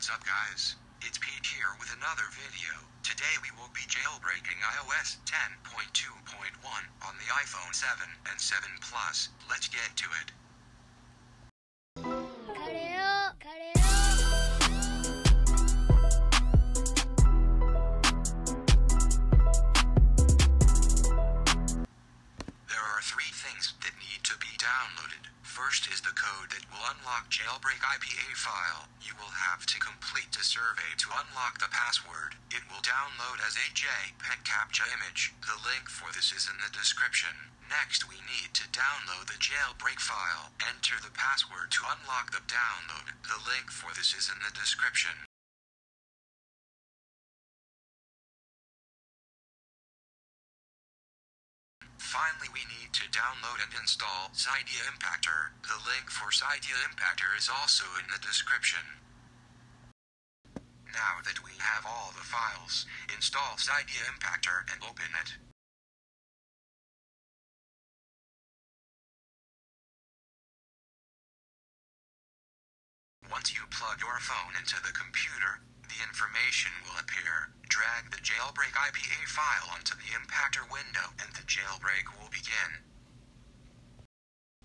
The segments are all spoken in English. What's up, guys? It's Pete here with another video. Today we will be jailbreaking iOS 10.2.1 on the iPhone 7 and 7 Plus. Let's get to it. There are three things that need to be downloaded. First is the code that will unlock jailbreak IPA file. You will have to complete a survey to unlock the password. It will download as a JPEG captcha image. The link for this is in the description. Next, we need to download the jailbreak file. Enter the password to unlock the download. The link for this is in the description. Finally, we need to download and install Cydia Impactor. The link for Cydia Impactor is also in the description. Now that we have all the files, install Cydia Impactor and open it. Once you plug your phone into the computer, the information will appear. Drag the jailbreak IPA file onto the Impactor window and the jailbreak will begin.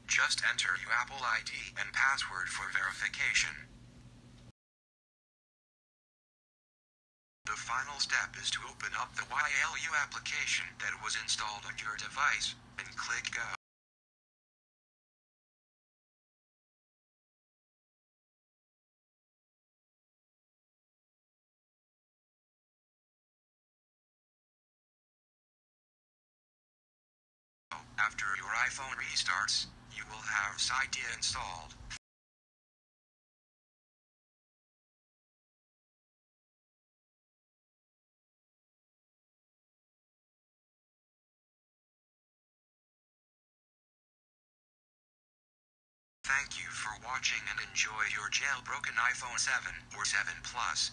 Just enter your Apple ID and password for verification. The final step is to open up the Yalu application that was installed on your device and click Go. After your iPhone restarts, you will have Cydia installed. Thank you for watching and enjoy your jailbroken iPhone 7 or 7 Plus.